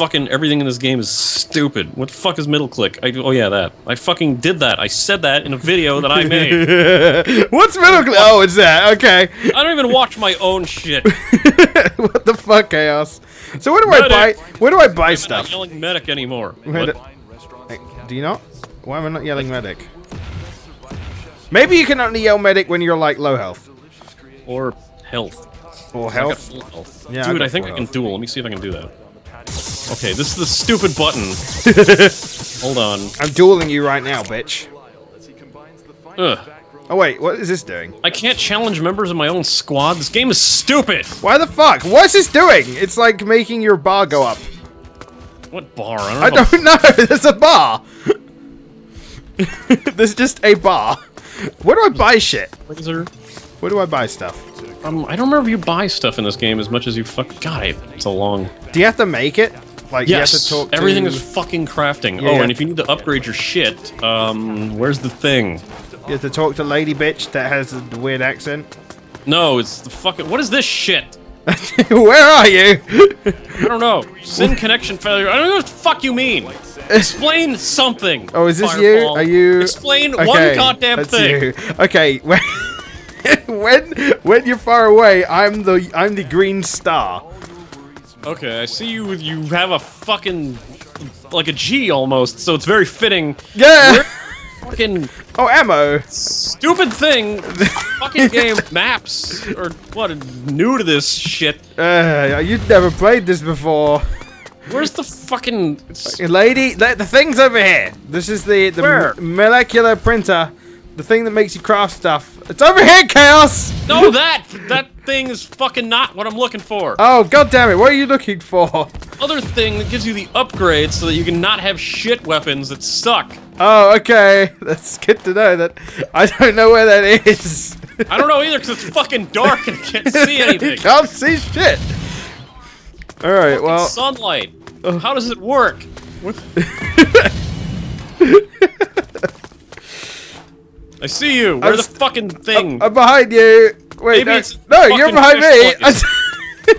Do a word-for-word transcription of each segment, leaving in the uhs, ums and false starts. fucking everything in this game is stupid. What the fuck is middle click? I, oh yeah, that. I fucking did that. I said that in a video that I made. What's middle click? Oh, it's that. Okay. I don't even watch my own shit. What the fuck, Chaos? So where do medic. I buy? Where do I buy I'm stuff? I'm not yelling medic anymore. Medi but, do you not? Why am I not yelling like, medic? Maybe you can only yell medic when you're like low health. Or health. Or health? I health. Yeah, dude, I, I think I can health. duel. Let me see if I can do that. Okay, this is the stupid button. Hold on. I'm dueling you right now, bitch. Ugh. Oh wait, what is this doing? I can't challenge members of my own squad. This game is stupid! Why the fuck? What's this doing? It's like making your bar go up. What bar? I don't, I don't know! There's a bar! There's just a bar. Where do I buy shit? Laser. Where do I buy stuff? Um, I don't remember if you buy stuff in this game as much as you fuck. God, it's a long. Do you have to make it? Like, yes, you have to talk to... everything is fucking crafting. Yeah, oh, yeah. And if you need to upgrade your shit, um, where's the thing? You have to talk to lady bitch that has the weird accent. No, it's the fucking. What is this shit? Where are you? I don't know. Sin connection failure. I don't know what the fuck you mean. Explain something. Oh, is this Firefall. you? Are you? Explain okay, one goddamn that's thing. You. Okay. Where... When when you're far away, I'm the I'm the green star. Okay, I see you. You have a fucking like a G almost, so it's very fitting. Yeah. We're fucking oh ammo. Stupid thing. Fucking game maps or what? New to this shit. Uh, you've never played this before. Where's the fucking lady? The, the thing's over here. This is the the Where? molecular printer. The thing that makes you craft stuff. It's over here, Chaos! No, that! That thing is fucking not what I'm looking for. Oh, goddammit, what are you looking for? Other thing that gives you the upgrades so that you can not have shit weapons that suck. Oh, okay. That's good to know that. I don't know where that is. I don't know either because it's fucking dark and I can't see anything. You can't see shit. Alright, fucking well. Sunlight. Oh. How does it work? What? I see you. Where I'm the fucking thing? I'm behind you. Wait, Maybe no, it's no you're behind me.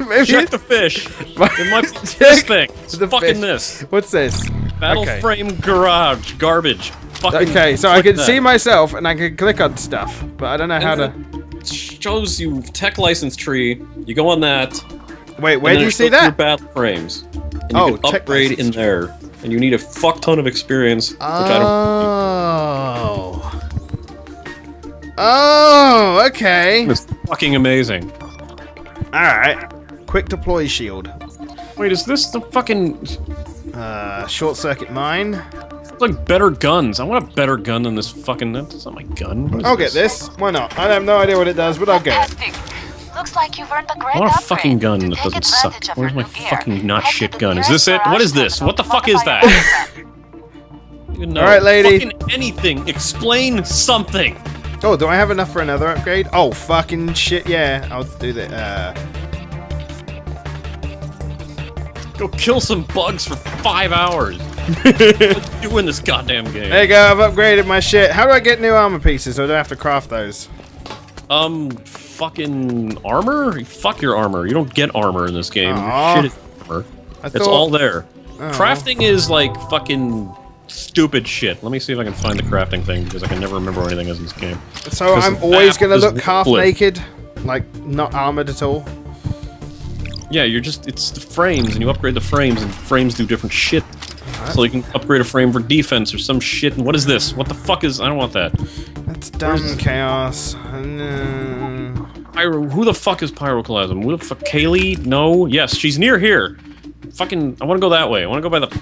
Maybe check the fish. In my this thing. It's the fucking fish. this. What's this? Battle okay. frame garage garbage. Fucking okay, so I can that. see myself and I can click on stuff, but I don't know and how to. It shows you tech license tree. You go on that. Wait, where do you see that? Your battle frames. And oh, you can upgrade in there, and you need a fuck ton of experience, oh. which I don't. Oh. Oh, okay. It's fucking amazing. Alright. Quick deploy shield. Wait, is this the fucking... Uh, short circuit mine? It's like better guns. I want a better gun than this fucking... That's not my gun. I'll this? get this. Why not? I have no idea what it does, but I'll get it. Looks like you've earned a great I want a fucking gun that doesn't suck. Where's my fucking not shit gun? Is this it? What is this? What the fuck is that? No. Alright, lady. Fucking anything. Explain something. Oh, do I have enough for another upgrade? Oh, fucking shit, yeah. I'll do that. Uh... Go kill some bugs for five hours. What are you doing this goddamn game? There you go, I've upgraded my shit. How do I get new armor pieces? Or do I have to craft those? Um, fucking armor? Fuck your armor. You don't get armor in this game. Aww. Shit is armor. Thought... It's all there. Aww. Crafting is like fucking... stupid shit. Let me see if I can find the crafting thing because I can never remember anything in this game. So I'm always gonna look half naked, like not armored at all. Yeah, you're just, it's the frames and you upgrade the frames and frames do different shit. Right. So you can upgrade a frame for defense or some shit. And what is this? What the fuck is, I don't want that. That's dumb, Chaos. No. Pyro, who the fuck is Pyroclasm? Who the fuck, Kaylee? No? Yes, she's near here. Fucking, I want to go that way. I want to go by the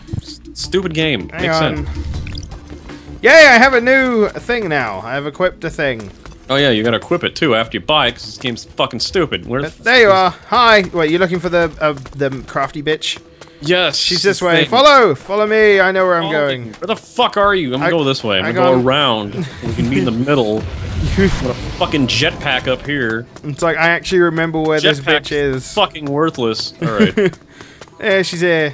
stupid game. Hang Makes on. sense. Yay, I have a new thing now. I have equipped a thing. Oh yeah, you gotta equip it too after you buy it, because this game's fucking stupid. Where uh, there you are. Hi. Wait, you looking for the uh, the crafty bitch? Yes. She's this way. Thing. Follow. Follow me. I know where I'm oh, going. Where the fuck are you? I'm gonna I, go this way. I'm gonna go around. We can meet in the middle. I'm gonna fucking jetpack up here. It's like, I actually remember where jet this bitch is. Fucking worthless. Alright. Yeah, she's here.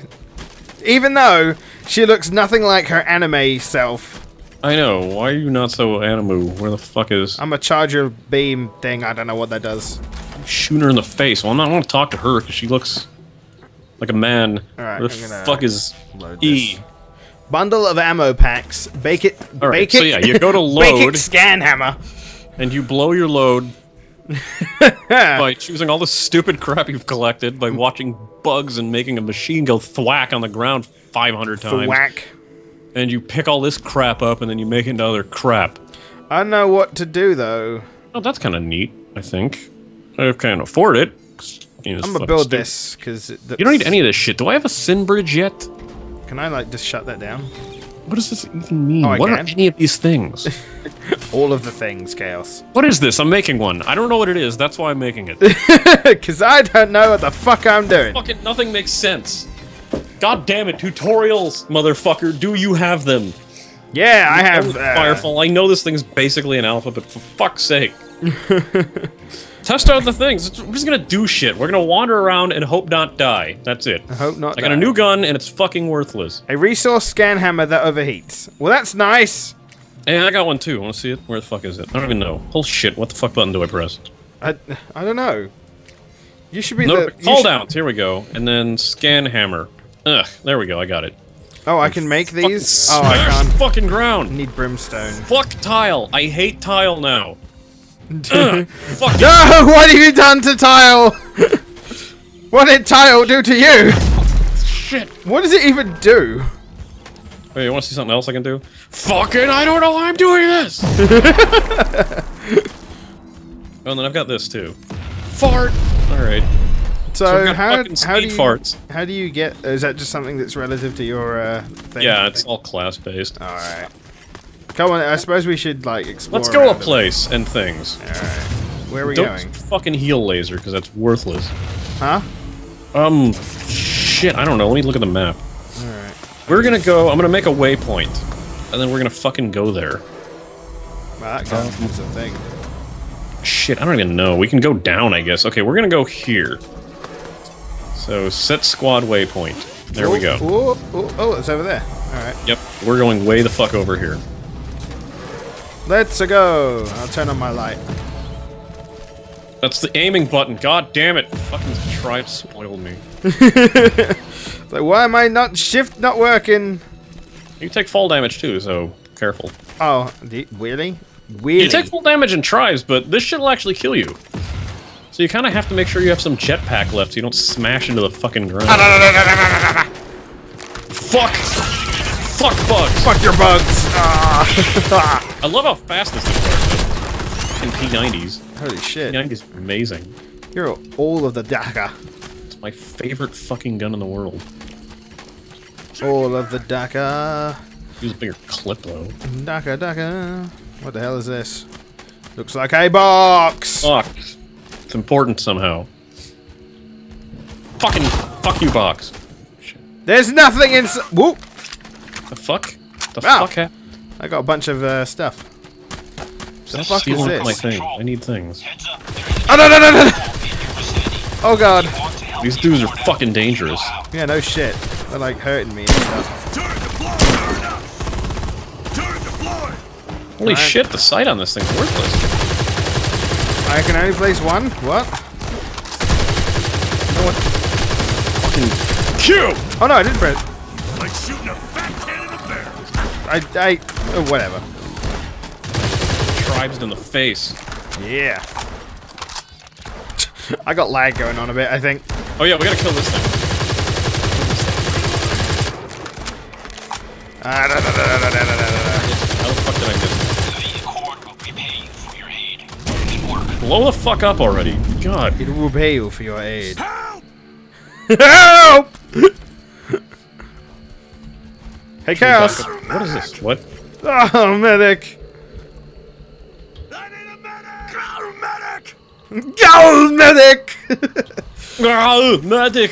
Even though she looks nothing like her anime self. I know. Why are you not so anime? Where the fuck is... I'm a charger beam thing. I don't know what that does. I'm shooting her in the face. Well, I'm not, I don't want to talk to her because she looks... Like a man. Alright, what the fuck is E? This. Bundle of ammo packs. Bake it. All right, bake so it, yeah, you go to load. Bake it, scan hammer. And you blow your load by choosing all the stupid crap you've collected by watching bugs and making a machine go thwack on the ground five hundred times. Thwack. And you pick all this crap up and then you make another crap. I know what to do though. Oh, that's kind of neat, I think. I can't afford it. You know, I'm gonna build this, because... You don't need any of this shit. Do I have a sin bridge yet? Can I, like, just shut that down? What does this even mean? Oh, what can? Are any of these things? All of the things, Chaos. What is this? I'm making one. I don't know what it is. That's why I'm making it. Because I don't know what the fuck I'm doing. Fucking nothing makes sense. God damn it, tutorials, motherfucker. Do you have them? Yeah, I, I have... Uh... Firefall. I know this thing's basically an alpha, but for fuck's sake. Test out the things. We're just gonna do shit. We're gonna wander around and hope not die. That's it. I hope not I die. Got a new gun and it's fucking worthless. A resource scan hammer that overheats. Well, that's nice. And I got one too. Wanna see it? Where the fuck is it? I don't even know. Holy shit, what the fuck button do I press? I, I don't know. You should be no, the- Fall down. Here we go. And then scan hammer. Ugh, there we go, I got it. Oh, I can make these? Oh, I can't. Fucking ground. I need brimstone. Fuck tile. I hate tile now. uh, fuck no! What have you done to tile? What did tile do to you? Shit! What does it even do? Wait, you want to see something else I can do? Fucking! I don't know why I'm doing this. Oh, and then I've got this too. Fart. All right. So, so I've got how fucking speed how do you farts. how do you get? Is that just something that's relative to your uh, thing? Yeah, it's all class based. All right. Come on, I suppose we should, like, explore. Let's go a place and things. Alright. Where are we Don't going? Fucking heal laser, because that's worthless. Huh? Um, shit, I don't know. Let me look at the map. Alright. We're gonna go, I'm gonna make a waypoint, and then we're gonna fucking go there. Wow, that counts as a thing. Shit, I don't even know. We can go down, I guess. Okay, we're gonna go here. So, set squad waypoint. There ooh, we go. Ooh, ooh, oh, it's over there. Alright. Yep, we're going way the fuck over here. Let's go. I'll turn on my light. That's the aiming button. God damn it! Fucking Tribes spoiled me. Like, why am I not shift not working? You take fall damage too, so careful. Oh, really? Really? You take full damage in Tribes, but this shit'll actually kill you. So you kind of have to make sure you have some jetpack left, so you don't smash into the fucking ground. Fuck. Fuck bugs! Fuck your bugs! Ah. I love how fast this thing works in P nineties. Holy shit. P ninety's are amazing. You're all of the D A C A. It's my favorite fucking gun in the world. All of the D A C A. Use a bigger clip though. D A C A, D A C A. What the hell is this? Looks like a box! Box. It's important somehow. Fucking fuck you, box. Shit. There's nothing inside. Whoop! The fuck? The wow. fuck happened? I got a bunch of uh, stuff. The That's fuck is this? My thing. I need things. Oh no no no no! Oh god. These dudes are fucking dangerous. Yeah, no shit. They're like hurting me and stuff. Holy right. shit! The sight on this thing's worthless. I can only place one. What? You know what? Fucking Q! Oh no, I didn't press. Like shooting a fat cat in a bear. I, I, oh, whatever. Tribes in the face. Yeah. I got lag going on a bit, I think. Oh yeah, we gotta kill this thing. How the fuck did I miss it? Blow the fuck up already. God. It will pay you for your aid. Help! Help! Hey, Chaos! What is this? What? Oh, medic! I need a medic! Go, medic! Go, medic!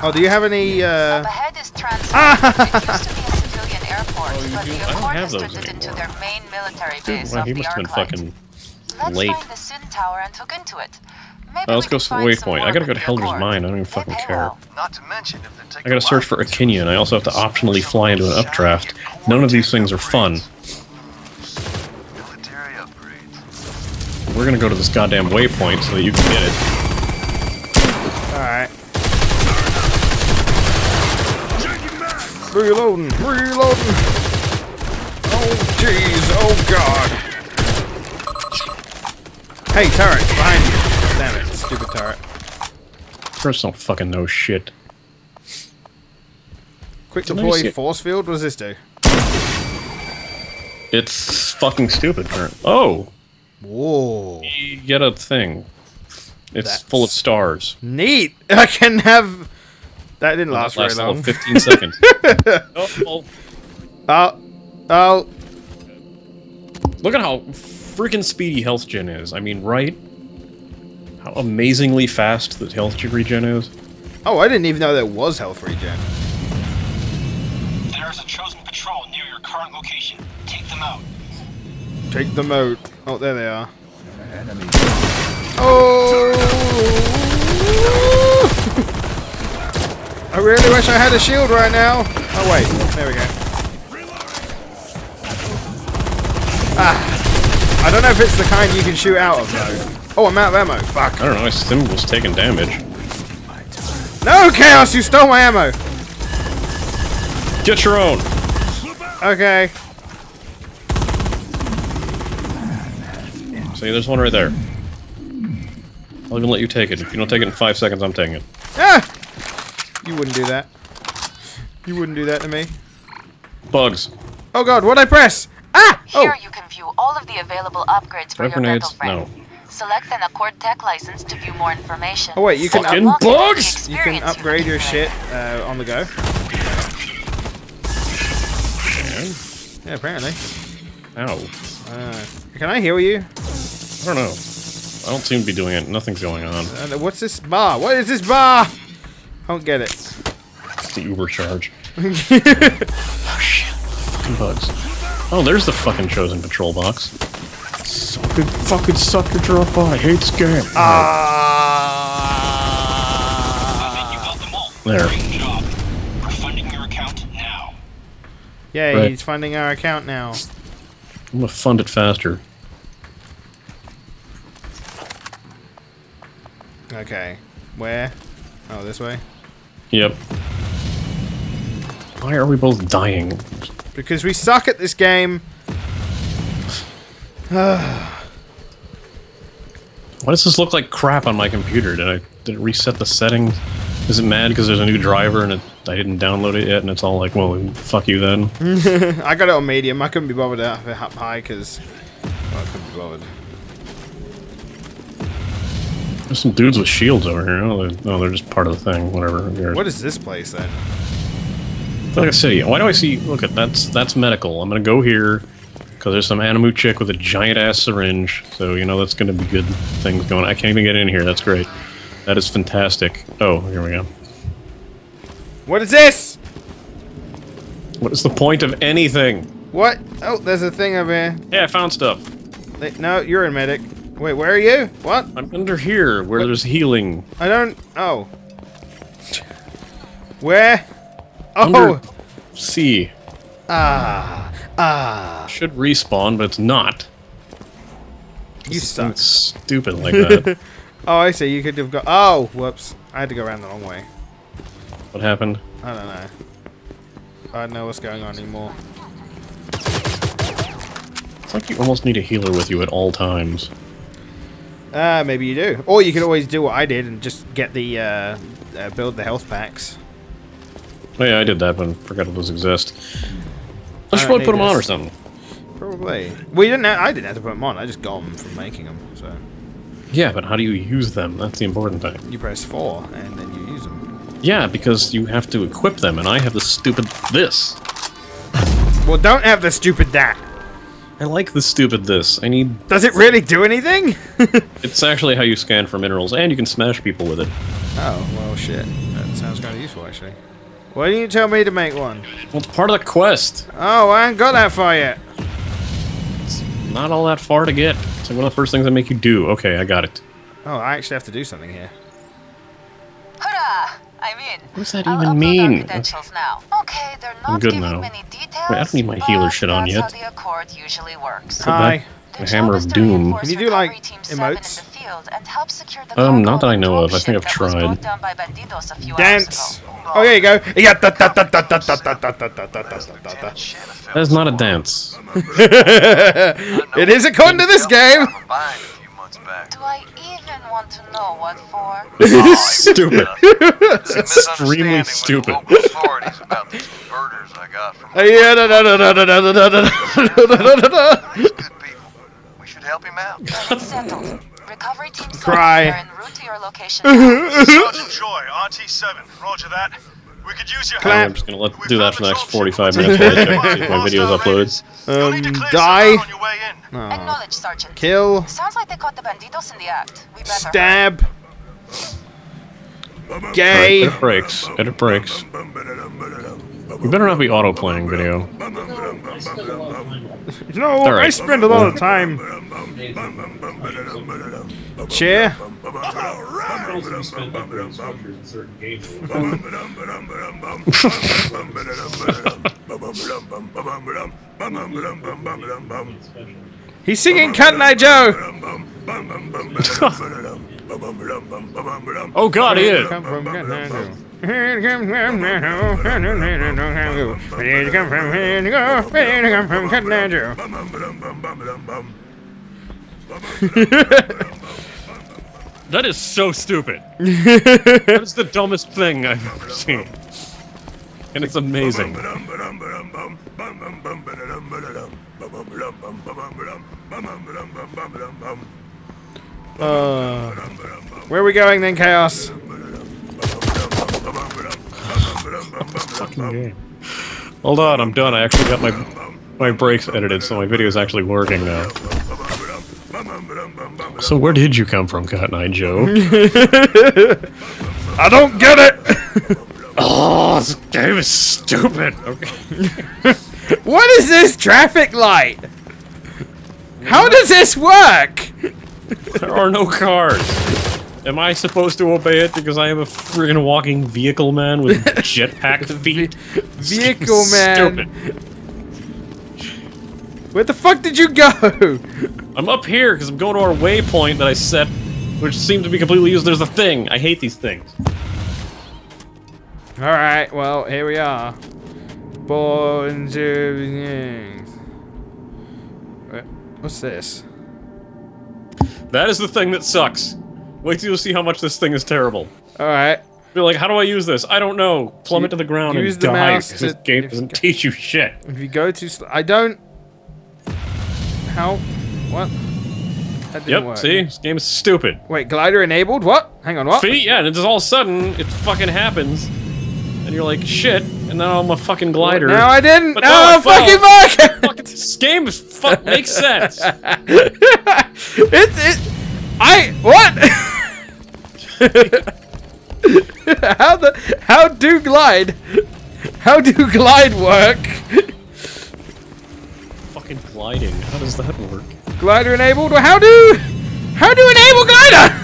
Oh, do you have any, uh... Up ahead is transport. It used to be a civilian airport, oh, but do? the Accordists turned it into their main military base off the Arclight. He must have been fucking late. Let's find the Sin Tower and hook into it. Uh, let's go to waypoint. I gotta go to Helder's Mine. I don't even fucking care. I gotta search for Akinia, and I also have to optionally fly into an updraft. None of these things are fun. We're gonna go to this goddamn waypoint so that you can get it. Alright. Reloading, reloading. Oh jeez, oh god. Hey, turret, behind you. Damn it, stupid turret. Turrets don't fucking know shit. Quick deploy force field, what does this do? It's fucking stupid, turret. Oh! Whoa. You get a thing. It's That's full of stars. Neat! I can have... That didn't last very long. fifteen seconds. Oh, oh. oh, oh! Look at how freaking speedy health gen is. I mean, right? How amazingly fast that health regen is. Oh, I didn't even know there was health regen. There is a chosen patrol near your current location. Take them out. Take them out. Oh, there they are. Enemy. Oh! I really wish I had a shield right now. Oh wait, there we go. Ah, I don't know if it's the kind you can shoot out of though. Oh, I'm out of ammo. Fuck. I don't know. My symbol's taking damage. No, Chaos, you stole my ammo. Get your own. Okay. See, there's one right there. I'll even let you take it. If you don't take it in five seconds, I'm taking it. Ah. You wouldn't do that. You wouldn't do that to me. Bugs. Oh god, what'd I press? Ah! Here oh. you can view all of the available upgrades for your dental frame. No. Select an Accord Tech license to view more information. Oh wait, you can upgrade bugs! You can upgrade your shit uh, on the go. Yeah, apparently. Ow. Uh, can I heal you? I don't know. I don't seem to be doing it. Nothing's going on. Uh, what's this bar? What is this bar? I don't get it. It's the Uber charge. Oh shit. Fucking bugs. Oh, there's the fucking chosen patrol box. Sucker, fucking sucker drop by. I hate this game. Ah! Uh, there. Great job. We're funding your account now. Yeah, right. He's funding our account now. I'm gonna fund it faster. Okay. Where? Oh, this way? Yep. Why are we both dying? Because we suck at this game! Why does this look like crap on my computer? Did I did it reset the settings? Is it mad because there's a new driver and it, I didn't download it yet and it's all like, well, fuck you then? I got it on medium. I couldn't be bothered up high because... Well, I couldn't be bothered. There's some dudes with shields over here. Oh, they're, no, they're just part of the thing. Whatever. Weird. What is this place then? Like I say, why do I see? Look at that's that's medical. I'm gonna go here because there's some Animu chick with a giant ass syringe. So you know that's gonna be good things going. I can't even get in here. That's great. That is fantastic. Oh, here we go. What is this? What is the point of anything? What? Oh, there's a thing over here. Yeah, I found stuff. They, no, you're a medic. Wait, where are you? What? I'm under here, where what? There's healing. I don't... Oh. Where? Oh! Under C. Ah. Ah. Should respawn, but it's not. You suck. Stupid like that. Oh, I see. You could have got... Oh! Whoops. I had to go around the long way. What happened? I don't know. I don't know what's going on anymore. It's like you almost need a healer with you at all times. Uh, maybe you do. Or you could always do what I did and just get the, uh, uh, build the health packs. Oh yeah, I did that, but I forgot those exist. I should probably put them on or something. Probably. Well, you didn't have, I didn't have to put them on, I just got them from making them, so... Yeah, but how do you use them? That's the important thing. You press four, and then you use them. Yeah, because you have to equip them, and I have the stupid this. Well, don't have the stupid that. I like the stupid this. I need... Does it really do anything? It's actually how you scan for minerals, and you can smash people with it. Oh, well, shit. That sounds kind of useful, actually. Why didn't you tell me to make one? Well, it's part of the quest. Oh, I ain't got that far yet. It's not all that far to get. It's like one of the first things that make you do. Okay, I got it. Oh, I actually have to do something here. Hurrah! I'm in. What does that I'll even mean? Now. Okay, they're not I'm good now. Many details, wait, I don't need my healer shit on yet. How the Accord usually works. Hi. The Hammer of Doom. Can you do, like, emotes? Um, not that I know of. I think I've tried. Dance! Oh, there you go. Yeah, da, da, da, da, da, da, da, da, da, da. That's not a dance. It is according to this game! Do I even want to know what for? This is stupid. It's extremely stupid. Yeah, no, no, no, no, no, no, no, no, no, no, no, we should help him out. Settled. Recovery team cry. Are en route to your location. Sergeant Joy, R T seven. Roger that. We could use your help. I'm just gonna let do that for the next forty-five minutes while I check if my video is uploaded. Um, die. Acknowledge, Sergeant. Kill. Sounds like they caught the banditos in the act. We better stab. Gay. Edit breaks. Edit breaks. We better not be auto-playing video. No, right. I spend a lot of time. Chair. He's singing Cotton Eye Joe. Oh God, he is. Where did you come from? Where did you come from? Where did you go? Where did you come from? Cotton Eye Joe. That is so stupid. That is the dumbest thing I've ever seen, and it's amazing. Uh, where are we going then, Chaos? Fucking game. Hold on, I'm done. I actually got my my breaks edited, so my video is actually working now. So where did you come from, Cotton Eye Joe? I don't get it. Oh, this game is stupid. Okay. What is this traffic light? How does this work? There are no cars. Am I supposed to obey it because I am a friggin' walking vehicle man with jetpack feet? Vehicle man. Stupid. Where the fuck did you go? I'm up here because I'm going to our waypoint that I set, which seems to be completely useless. There's a thing. I hate these things. All right. Well, here we are. Born to... What's this? That is the thing that sucks. Wait till you see how much this thing is terrible. Alright. You're like, how do I use this? I don't know. Plummet to the ground use and the die, mouse to, this game doesn't go, teach you shit. If you go too slow... I don't... How? What? That didn't yep, work. See? This game is stupid. Wait, glider enabled? What? Hang on, what? See? Yeah, and it's all of a sudden, it fucking happens. And you're like, shit, and now I'm a fucking glider. No, I didn't! But no, I fucking fuck! Fucking, this game is fuck makes sense! It's... it... I... What? How the... How do glide... How do glide work? Fucking gliding, how does that work? Glider enabled? How do... How do enable glider?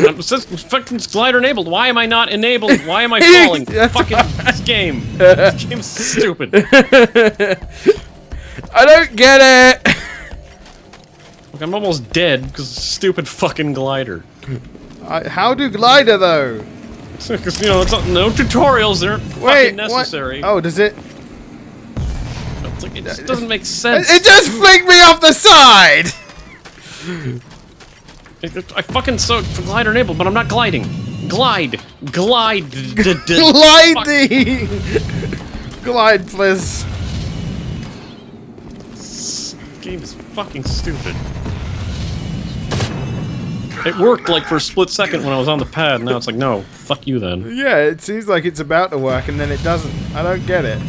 I'm fucking glider enabled. Why am I not enabled? Why am I falling? Fucking this game. This game's stupid. I don't get it. Look, I'm almost dead because stupid fucking glider. I, how do glider though? Because you know, it's not, no tutorials. They're Wait, fucking necessary. What? Oh, does it? It's like, it just doesn't make sense. It just flinged me off the side. I fucking so glider enabled, but I'm not gliding. Glide, glide, gliding. Glide, please. This game is fucking stupid. It worked like for a split second when I was on the pad. And now it's like, no, fuck you then. Yeah, it seems like it's about to work, and then it doesn't. I don't get it.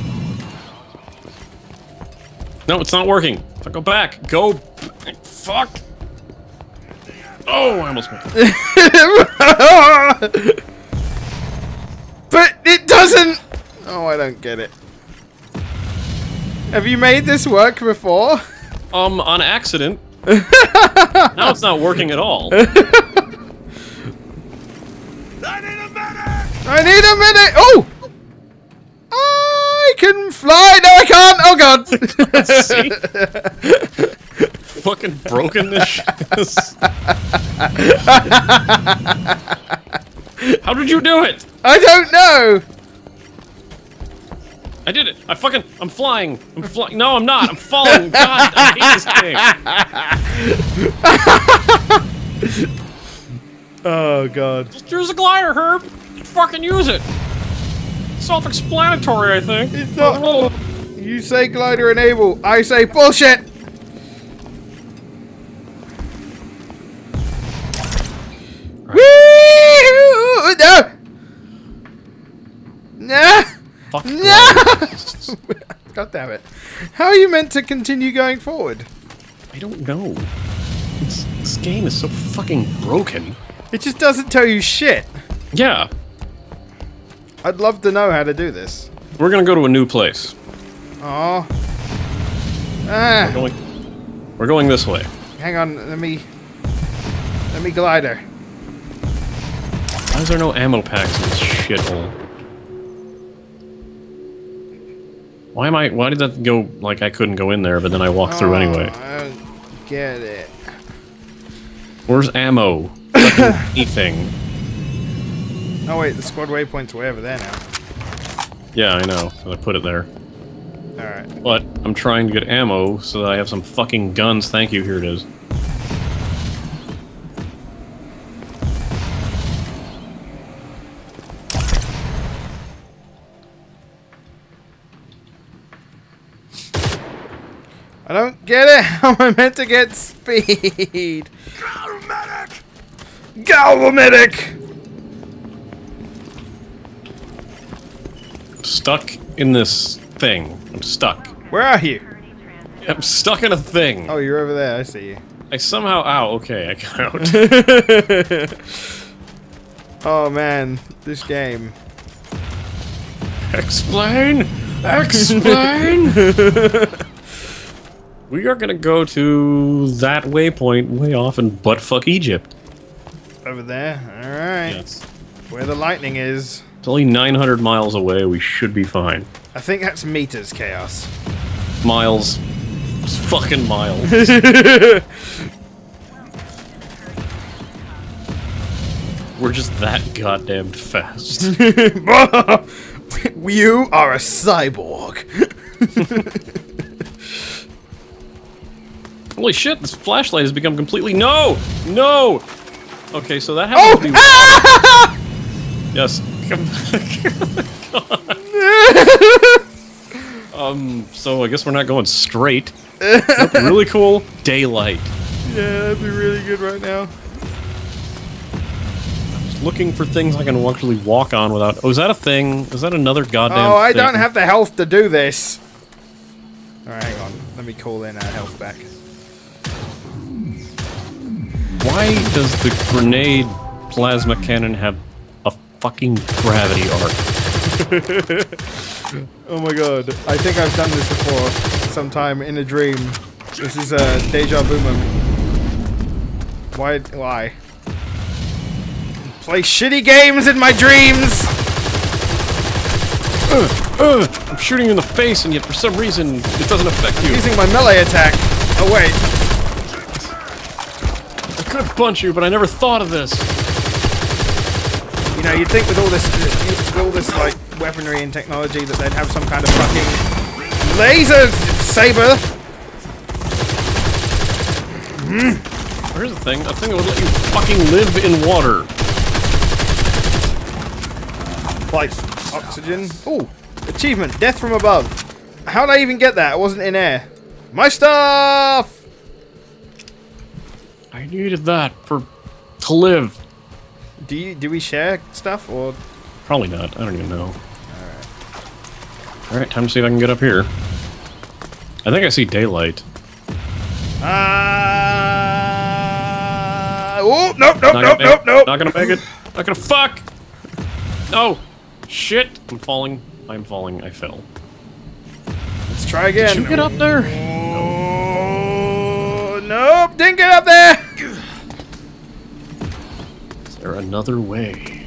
No, it's not working. So go back. Go. Fuck. Oh, I almost missed it. But it doesn't... Oh, I don't get it. Have you made this work before? Um, on accident. Now it's not working at all. I need a minute! I need a minute! Oh! I can fly! No, I can't! Oh, God! See? fucking broken this shit is. How did you do it? I don't know. I did it. I fucking. I'm flying. I'm flying. No, I'm not. I'm falling. God, I hate this game. Oh, God. Just use a glider, Herb. Just fucking use it. Self-explanatory, I think. It's not. Oh. You say glider enable. I say bullshit. Right. Woo! No. No. Fuck no! God damn it. How are you meant to continue going forward? I don't know. It's, this game is so fucking broken. It just doesn't tell you shit. Yeah. I'd love to know how to do this. We're gonna go to a new place. Aww. Ah. We're going, we're going this way. Hang on, let me... Let me glider. Why is there no ammo packs in this shithole? Why am I? Why did that go? Like I couldn't go in there, but then I walked oh, through anyway. I don't get it. Where's ammo? Anything? Oh wait, the squad waypoint's way over there now. Yeah, I know. I put it there. All right. But I'm trying to get ammo so that I have some fucking guns. Thank you. Here it is. I don't get it. How am I meant to get speed? Go medic! Go medic! I'm stuck in this thing. I'm stuck. Where are you? I'm stuck in a thing. Oh, you're over there. I see you. I somehow. Ow, okay. I got out. Oh, man. This game. Explain! Explain! We are gonna go to that waypoint way off in buttfuck Egypt. Over there? Alright. Yes. Where the lightning is. It's only nine hundred miles away, we should be fine. I think that's meters, Chaos. Miles. It's fucking miles. We're just that goddamn fast. You are a cyborg. Holy shit, this flashlight has become completely- No! No! Okay, so that happened oh! to be- ah! Yes. God. Um, so I guess we're not going straight. That'd be really cool. Daylight. Yeah, that'd be really good right now. I'm just looking for things I can actually walk on without- Oh, is that a thing? Is that another goddamn thing? Oh, I thing? don't have the health to do this. Alright, hang on. Let me call in our health back. Why does the grenade plasma cannon have a fucking gravity arc? Oh my god. I think I've done this before sometime in a dream. This is a deja vu moment. Why? Why? Play shitty games in my dreams! Uh, uh, I'm shooting you in the face and yet for some reason it doesn't affect I'm you. I'm using my melee attack. Oh wait. I could punch you, but I never thought of this. You know, you'd think with all this, with all this like weaponry and technology, that they'd have some kind of fucking laser saber. Mm. Here's the thing: a thing that would let you fucking live in water, like oxygen. Oh, achievement: death from above. How did I even get that? I wasn't in air. My stuff. I needed that for to live. Do you do we share stuff or? Probably not. I don't even know. All right. All right. Time to see if I can get up here. I think I see daylight. Ah! Uh, oh no! No! No! No! No! Not gonna make it. Not gonna fuck. No! Shit! I'm falling. I'm falling. I fell. Let's try again. Did you get up there? Oh, no! Nope, didn't get up there. There another way.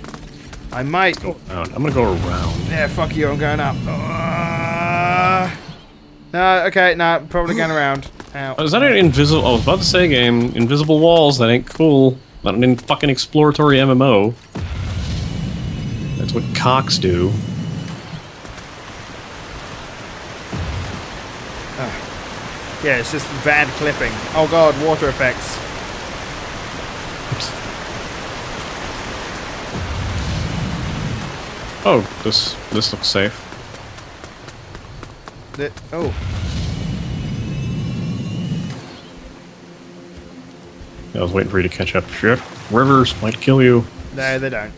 I might go around. I'm gonna go around. Yeah, fuck you, I'm going up. Uh, no, okay, no, nah, probably going around. Ow. Is that an invisible... I was about to say game. Invisible walls, that ain't cool. Not an fucking exploratory M M O. That's what cocks do. Oh. Yeah, it's just bad clipping. Oh god, water effects. Oops. Oh, this this looks safe. The, oh. I was waiting for you to catch up. Shit, rivers might kill you. No, they don't.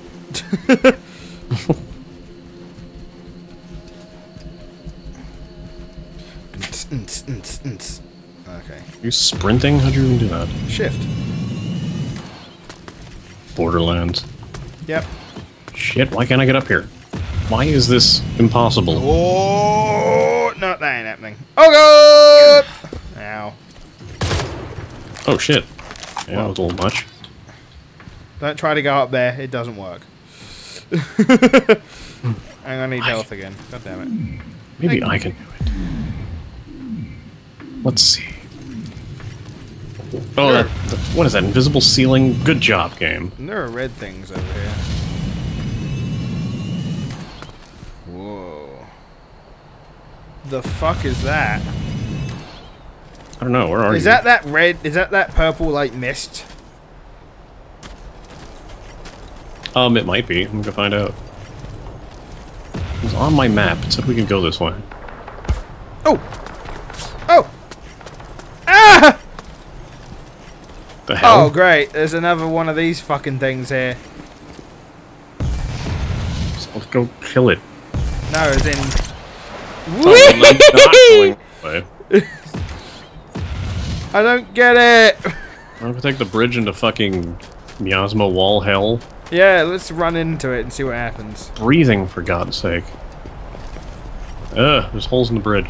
Okay. Are you sprinting? How'd you even do that? Shift. Borderlands. Yep. Shit, why can't I get up here? Why is this impossible? Oh, no, that ain't happening. Oh god! Ow. Oh shit. Yeah, that was a little much. Don't try to go up there, it doesn't work. I'm gonna need I health can... again. God damn it. Maybe I can... I can do it. Let's see. Oh, that, that, what is that? Invisible ceiling? Good job, game. And there are red things over here. Whoa. The fuck is that? I don't know, where are you? Is that that red, is that that purple, like, mist? Um, it might be. I'm gonna find out. It's on my map. It said we can go this way. Oh! Oh! Ah! The hell? Oh, great. There's another one of these fucking things here. So let's go kill it. No, as in... Whee! Not going away. I don't get it! I'm gonna take the bridge into fucking miasma wall hell. Yeah, let's run into it and see what happens. Breathing, for God's sake. Ugh, there's holes in the bridge.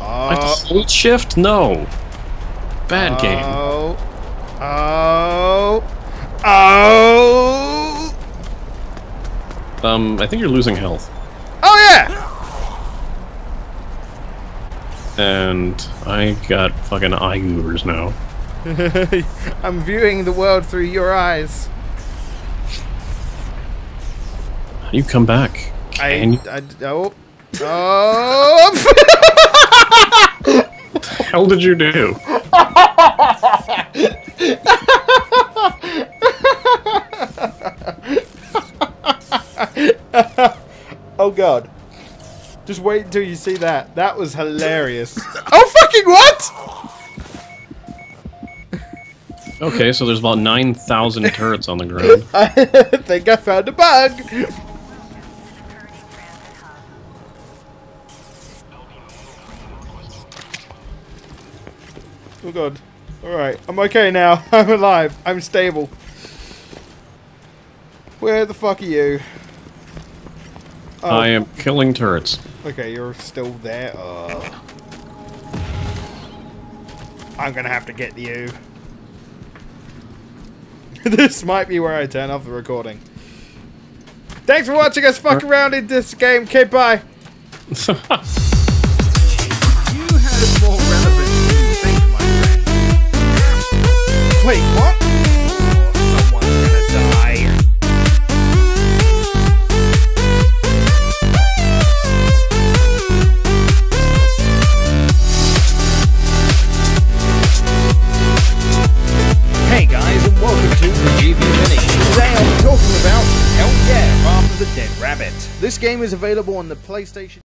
Oh. I have to hold shift? No. Bad oh. game. Oh. Oh. Oh. Um, I think you're losing health. Oh, yeah! And I got fucking eye goobers now. I'm viewing the world through your eyes. How do you come back? Can I, you? I, oh. Oh. What the hell did you do? Oh god. Just wait until you see that. That was hilarious. Oh fucking what? Okay, so there's about nine thousand turrets on the ground. I think I found a bug. Oh god. All right, I'm okay now. I'm alive. I'm stable. Where the fuck are you? Oh. I am killing turrets. Okay, you're still there. Oh. I'm gonna have to get you. This might be where I turn off the recording. Thanks for watching us fuck around in this game. Okay, bye. You had more relevant to think, my friend. Wait, what? This game is available on the PlayStation.